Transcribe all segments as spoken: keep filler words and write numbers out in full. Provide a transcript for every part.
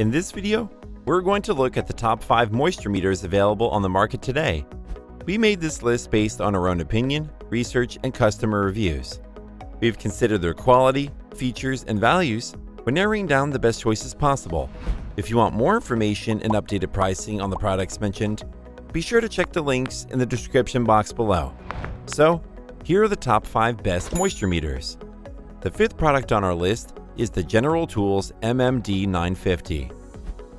In this video, we're going to look at the top five moisture meters available on the market today. We made this list based on our own opinion, research, and customer reviews. We've considered their quality, features, and values when narrowing down the best choices possible. If you want more information and updated pricing on the products mentioned, be sure to check the links in the description box below. So, here are the top five best moisture meters. The fifth product on our list is the General Tools M M D nine fifty.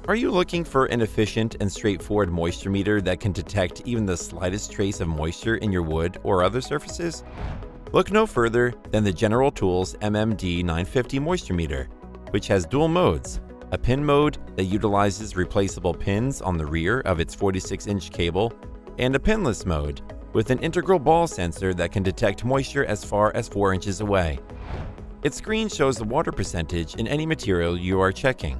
Are you looking for an efficient and straightforward moisture meter that can detect even the slightest trace of moisture in your wood or other surfaces? Look no further than the General Tools M M D nine fifty moisture meter, which has dual modes: a pin mode that utilizes replaceable pins on the rear of its forty-six inch cable, and a pinless mode with an integral ball sensor that can detect moisture as far as four inches away. Its screen shows the water percentage in any material you are checking.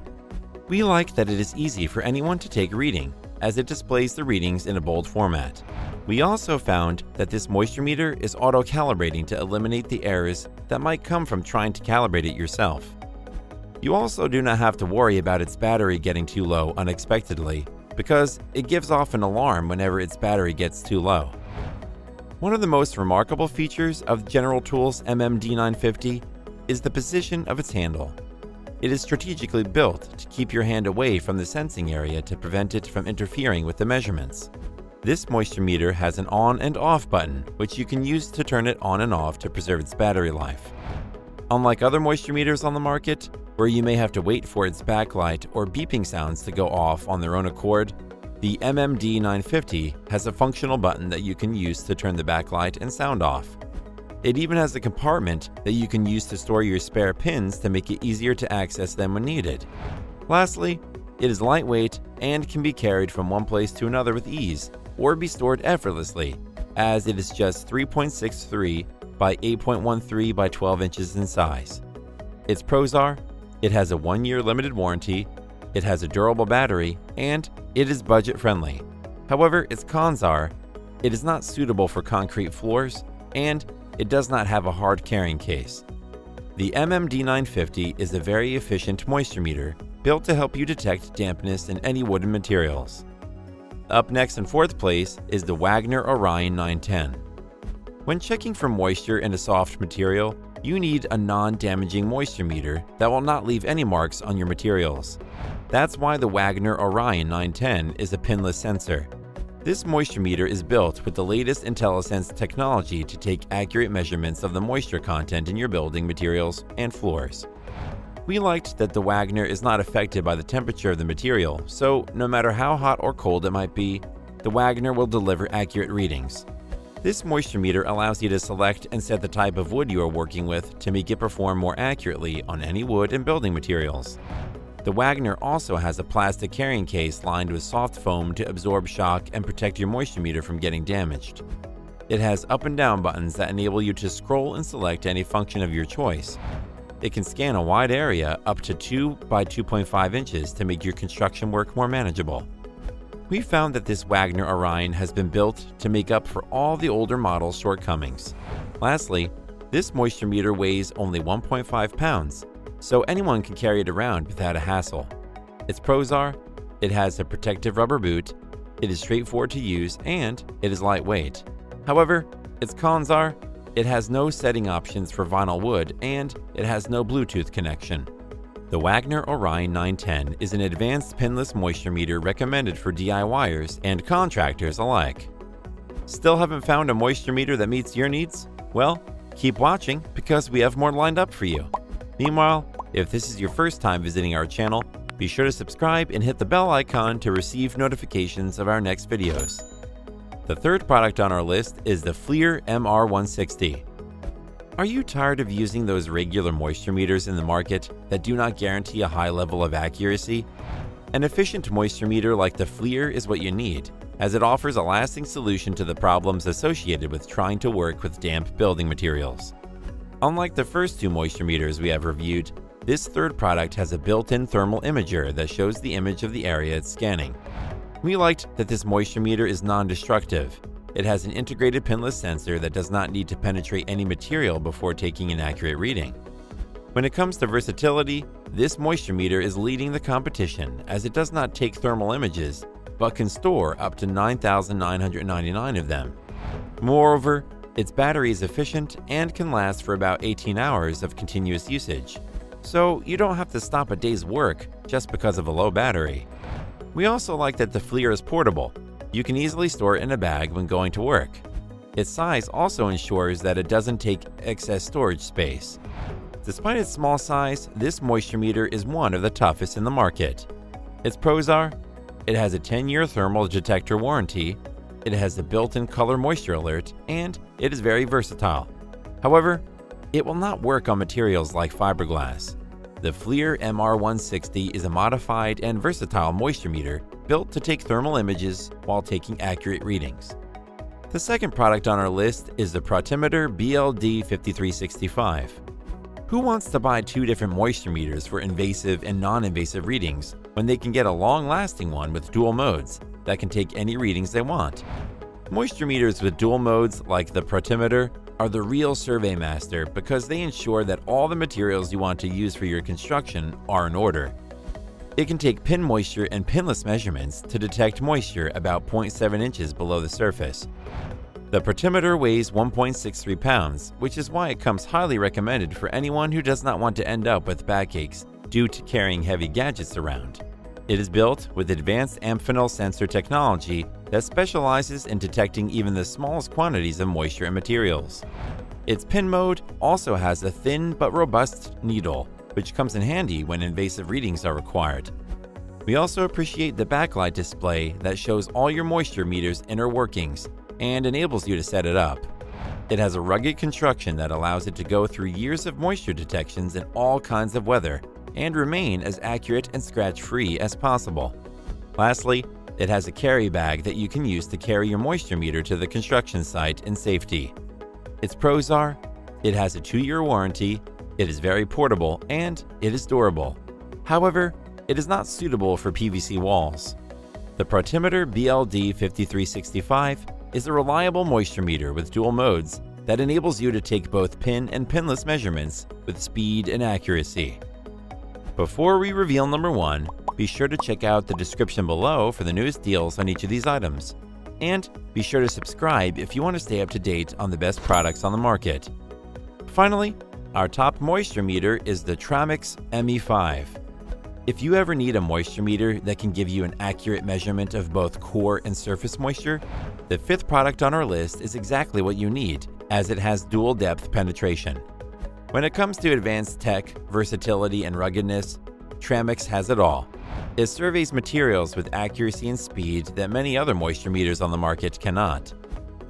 We like that it is easy for anyone to take a reading, as it displays the readings in a bold format. We also found that this moisture meter is auto-calibrating to eliminate the errors that might come from trying to calibrate it yourself. You also do not have to worry about its battery getting too low unexpectedly, because it gives off an alarm whenever its battery gets too low. One of the most remarkable features of General Tools M M D nine fifty is the position of its handle. It is strategically built to keep your hand away from the sensing area to prevent it from interfering with the measurements. This moisture meter has an on and off button, which you can use to turn it on and off to preserve its battery life. Unlike other moisture meters on the market, where you may have to wait for its backlight or beeping sounds to go off on their own accord, the M M D nine fifty has a functional button that you can use to turn the backlight and sound off. It even has a compartment that you can use to store your spare pins to make it easier to access them when needed. Lastly, it is lightweight and can be carried from one place to another with ease, or be stored effortlessly, as it is just three point six three by eight point one three by twelve inches in size. Its pros are: it has a one-year limited warranty, it has a durable battery, and it is budget-friendly. However, its cons are: it is not suitable for concrete floors, and it does not have a hard carrying case. The M M D nine fifty is a very efficient moisture meter built to help you detect dampness in any wooden materials. Up next in fourth place is the Wagner Orion nine ten. When checking for moisture in a soft material, you need a non-damaging moisture meter that will not leave any marks on your materials. That's why the Wagner Orion nine ten is a pinless sensor. This moisture meter is built with the latest IntelliSense technology to take accurate measurements of the moisture content in your building materials and floors. We liked that the Wagner is not affected by the temperature of the material, so no matter how hot or cold it might be, the Wagner will deliver accurate readings. This moisture meter allows you to select and set the type of wood you are working with to make it perform more accurately on any wood and building materials. The Wagner also has a plastic carrying case lined with soft foam to absorb shock and protect your moisture meter from getting damaged. It has up and down buttons that enable you to scroll and select any function of your choice. It can scan a wide area up to two by two point five inches to make your construction work more manageable. We found that this Wagner Orion has been built to make up for all the older model's shortcomings. Lastly, this moisture meter weighs only one point five pounds, so anyone can carry it around without a hassle. Its pros are: it has a protective rubber boot, it is straightforward to use, and it is lightweight. However, its cons are: it has no setting options for vinyl wood, and it has no Bluetooth connection. The Wagner Orion nine ten is an advanced pinless moisture meter recommended for D I Y ers and contractors alike. Still haven't found a moisture meter that meets your needs? Well, keep watching, because we have more lined up for you. Meanwhile, if this is your first time visiting our channel, be sure to subscribe and hit the bell icon to receive notifications of our next videos. The third product on our list is the FLIR M R one sixty. Are you tired of using those regular moisture meters in the market that do not guarantee a high level of accuracy? An efficient moisture meter like the FLIR is what you need, as it offers a lasting solution to the problems associated with trying to work with damp building materials. Unlike the first two moisture meters we have reviewed, this third product has a built-in thermal imager that shows the image of the area it's scanning. We liked that this moisture meter is non-destructive. It has an integrated pinless sensor that does not need to penetrate any material before taking an accurate reading. When it comes to versatility, this moisture meter is leading the competition as it does not take thermal images, but can store up to nine thousand nine hundred ninety-nine of them. Moreover, its battery is efficient and can last for about eighteen hours of continuous usage, so you don't have to stop a day's work just because of a low battery. We also like that the FLIR is portable. You can easily store it in a bag when going to work. Its size also ensures that it doesn't take excess storage space. Despite its small size, this moisture meter is one of the toughest in the market. Its pros are: it has a ten-year thermal detector warranty, it has a built-in color moisture alert, and it is very versatile. However, it will not work on materials like fiberglass. The FLIR M R one sixty is a modified and versatile moisture meter built to take thermal images while taking accurate readings. The second product on our list is the Protimeter B L D five three six five. Who wants to buy two different moisture meters for invasive and non-invasive readings when they can get a long-lasting one with dual modes that can take any readings they want? Moisture meters with dual modes like the Protimeter are the real survey master because they ensure that all the materials you want to use for your construction are in order. It can take pin moisture and pinless measurements to detect moisture about zero point seven inches below the surface. The Protimeter weighs one point six three pounds, which is why it comes highly recommended for anyone who does not want to end up with backaches due to carrying heavy gadgets around. It is built with advanced Amphenol sensor technology that specializes in detecting even the smallest quantities of moisture and materials. Its pin mode also has a thin but robust needle, which comes in handy when invasive readings are required. We also appreciate the backlight display that shows all your moisture meter's inner workings and enables you to set it up. It has a rugged construction that allows it to go through years of moisture detections in all kinds of weather and remain as accurate and scratch-free as possible. Lastly, it has a carry bag that you can use to carry your moisture meter to the construction site in safety. Its pros are: it has a two-year warranty, it is very portable, and it is durable. However, it is not suitable for P V C walls. The Protimeter B L D five three six five is a reliable moisture meter with dual modes that enables you to take both pin and pinless measurements with speed and accuracy. Before we reveal number one, be sure to check out the description below for the newest deals on each of these items. And be sure to subscribe if you want to stay up to date on the best products on the market. Finally, our top moisture meter is the Tramex M E five. If you ever need a moisture meter that can give you an accurate measurement of both core and surface moisture, the fifth product on our list is exactly what you need, as it has dual depth penetration. When it comes to advanced tech, versatility, and ruggedness, Tramex has it all. It surveys materials with accuracy and speed that many other moisture meters on the market cannot.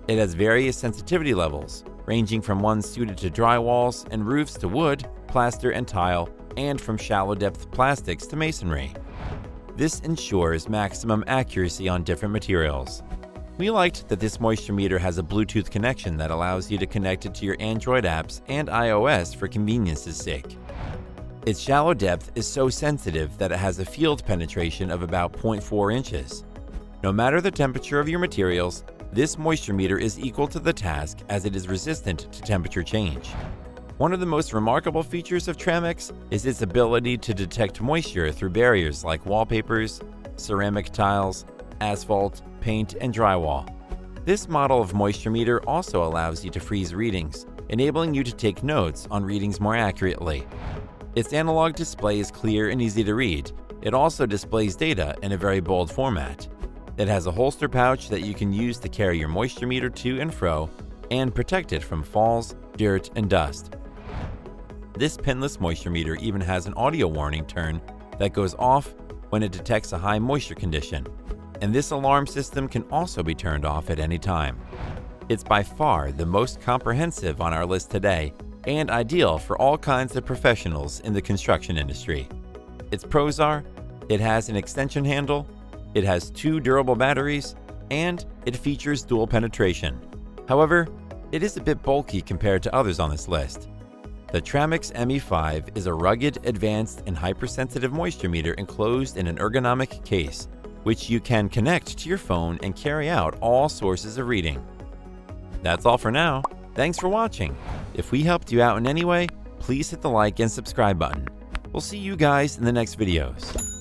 It has various sensitivity levels, ranging from ones suited to drywalls and roofs to wood, plaster, and tile, and from shallow-depth plastics to masonry. This ensures maximum accuracy on different materials. We liked that this moisture meter has a Bluetooth connection that allows you to connect it to your Android apps and iOS for convenience's sake. Its shallow depth is so sensitive that it has a field penetration of about zero point four inches. No matter the temperature of your materials, this moisture meter is equal to the task as it is resistant to temperature change. One of the most remarkable features of Tramex is its ability to detect moisture through barriers like wallpapers, ceramic tiles, asphalt, paint, and drywall. This model of moisture meter also allows you to freeze readings, enabling you to take notes on readings more accurately. Its analog display is clear and easy to read. It also displays data in a very bold format. It has a holster pouch that you can use to carry your moisture meter to and fro and protect it from falls, dirt, and dust. This pinless moisture meter even has an audio warning turn that goes off when it detects a high moisture condition, and this alarm system can also be turned off at any time. It's by far the most comprehensive on our list today and ideal for all kinds of professionals in the construction industry. Its pros are: it has an extension handle, it has two durable batteries, and it features dual penetration. However, it is a bit bulky compared to others on this list. The Tramex M E five is a rugged, advanced, and hypersensitive moisture meter enclosed in an ergonomic case, which you can connect to your phone and carry out all sources of reading. That's all for now. Thanks for watching. If we helped you out in any way, please hit the like and subscribe button. We'll see you guys in the next videos.